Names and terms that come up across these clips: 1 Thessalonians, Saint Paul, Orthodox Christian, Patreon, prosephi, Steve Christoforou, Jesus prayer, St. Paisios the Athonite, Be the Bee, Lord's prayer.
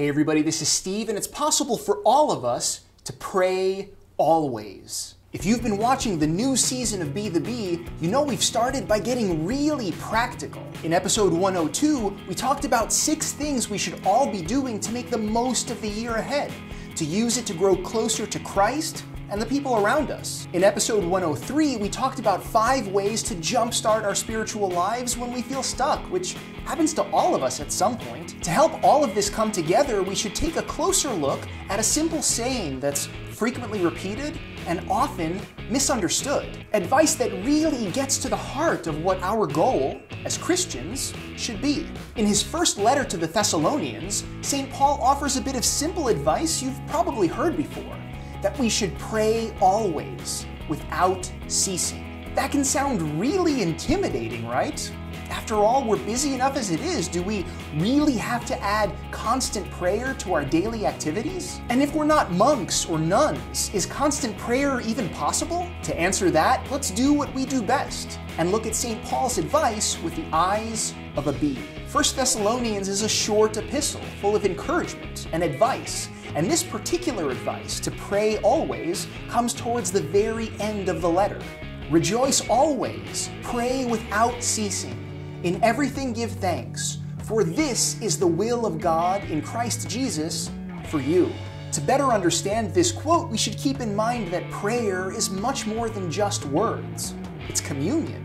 Hey everybody, this is Steve, and it's possible for all of us to pray always. If you've been watching the new season of Be the Bee, you know we've started by getting really practical. In episode 102, we talked about 6 things we should all be doing to make the most of the year ahead, to use it to grow closer to Christ and the people around us. In episode 103, we talked about 5 ways to jumpstart our spiritual lives when we feel stuck, which happens to all of us at some point. To help all of this come together, we should take a closer look at a simple saying that's frequently repeated and often misunderstood. Advice that really gets to the heart of what our goal as Christians should be. In his first letter to the Thessalonians, St. Paul offers a bit of simple advice you've probably heard before, that we should pray always, without ceasing. That can sound really intimidating, right? After all, we're busy enough as it is. Do we really have to add constant prayer to our daily activities? And if we're not monks or nuns, is constant prayer even possible? To answer that, let's do what we do best and look at St. Paul's advice with the eyes of a bee. 1 Thessalonians is a short epistle full of encouragement and advice, and this particular advice to pray always comes towards the very end of the letter. Rejoice always, pray without ceasing. In everything give thanks, for this is the will of God in Christ Jesus for you. To better understand this quote, we should keep in mind that prayer is much more than just words. It's communion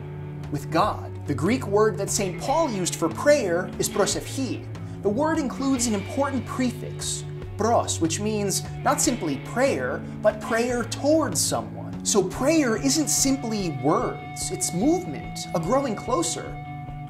with God. The Greek word that St. Paul used for prayer is prosephi. The word includes an important prefix, pros, which means not simply prayer, but prayer towards someone. So prayer isn't simply words, it's movement, a growing closer.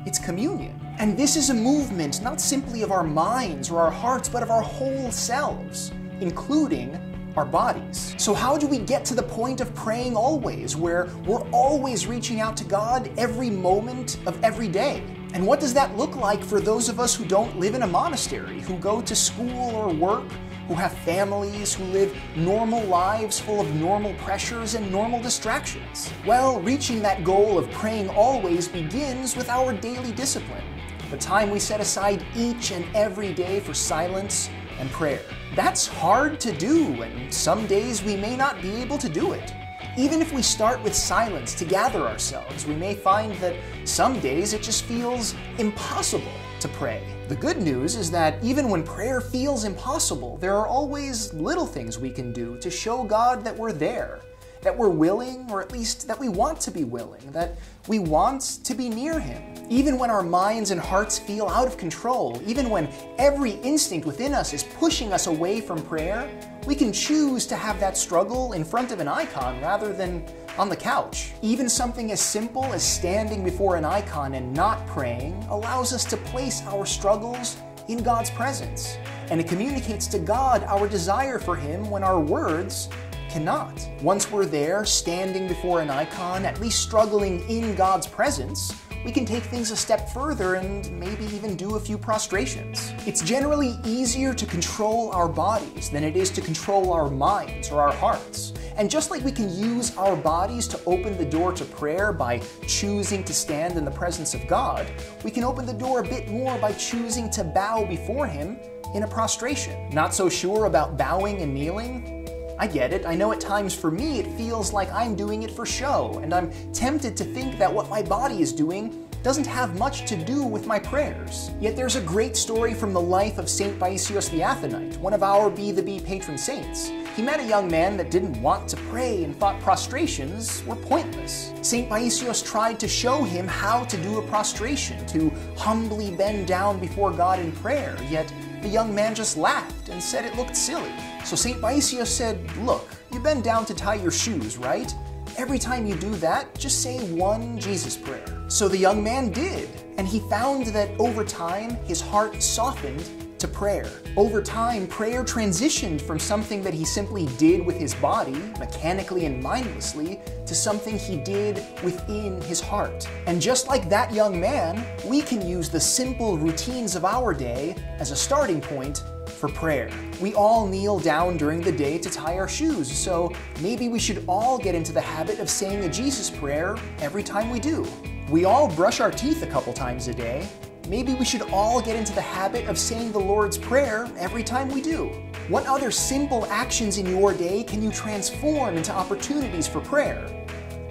It's communion. And this is a movement not simply of our minds or our hearts, but of our whole selves, including our bodies. So how do we get to the point of praying always, where we're always reaching out to God every moment of every day? And what does that look like for those of us who don't live in a monastery, who go to school or work, who have families, who live normal lives full of normal pressures and normal distractions? Well, reaching that goal of praying always begins with our daily discipline, the time we set aside each and every day for silence and prayer. That's hard to do, and some days we may not be able to do it. Even if we start with silence to gather ourselves, we may find that some days it just feels impossible to pray. The good news is that even when prayer feels impossible, there are always little things we can do to show God that we're there, that we're willing, or at least that we want to be willing, that we want to be near Him. Even when our minds and hearts feel out of control, even when every instinct within us is pushing us away from prayer, we can choose to have that struggle in front of an icon rather than on the couch. Even something as simple as standing before an icon and not praying allows us to place our struggles in God's presence, and it communicates to God our desire for Him when our words cannot. Once we're there, standing before an icon, at least struggling in God's presence, we can take things a step further and maybe even do a few prostrations. It's generally easier to control our bodies than it is to control our minds or our hearts. And just like we can use our bodies to open the door to prayer by choosing to stand in the presence of God, we can open the door a bit more by choosing to bow before Him in a prostration. Not so sure about bowing and kneeling? I get it. I know at times for me it feels like I'm doing it for show, and I'm tempted to think that what my body is doing doesn't have much to do with my prayers. Yet there's a great story from the life of St. Paisios the Athonite, one of our Be the Bee patron saints. He met a young man that didn't want to pray and thought prostrations were pointless. St. Paisios tried to show him how to do a prostration, to humbly bend down before God in prayer, yet the young man just laughed and said it looked silly. So St. Paisios said, "Look, you bend down to tie your shoes, right? Every time you do that, just say one Jesus prayer." So the young man did, and he found that over time, his heart softened to prayer. Over time, prayer transitioned from something that he simply did with his body, mechanically and mindlessly, to something he did within his heart. And just like that young man, we can use the simple routines of our day as a starting point for prayer. We all kneel down during the day to tie our shoes, so maybe we should all get into the habit of saying a Jesus prayer every time we do. We all brush our teeth a couple times a day, Maybe we should all get into the habit of saying the Lord's Prayer every time we do. What other simple actions in your day can you transform into opportunities for prayer?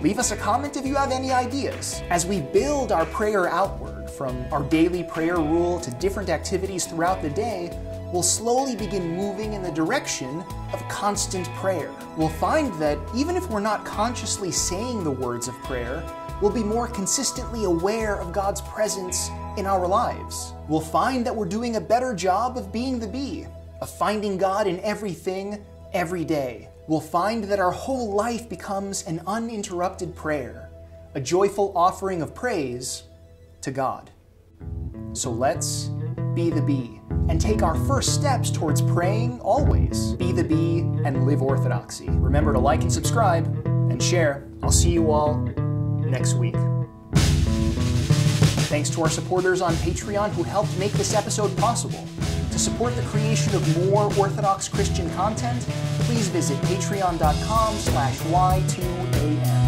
Leave us a comment if you have any ideas. As we build our prayer outward, from our daily prayer rule to different activities throughout the day, we'll slowly begin moving in the direction of constant prayer. We'll find that even if we're not consciously saying the words of prayer, we'll be more consistently aware of God's presence in our lives. We'll find that we're doing a better job of being the bee, of finding God in everything, every day. We'll find that our whole life becomes an uninterrupted prayer, a joyful offering of praise to God. So let's be the bee and take our first steps towards praying always. Be the bee and live orthodoxy. Remember to like and subscribe and share. I'll see you all next week. Thanks to our supporters on Patreon who helped make this episode possible. To support the creation of more Orthodox Christian content, please visit patreon.com/Y2AM.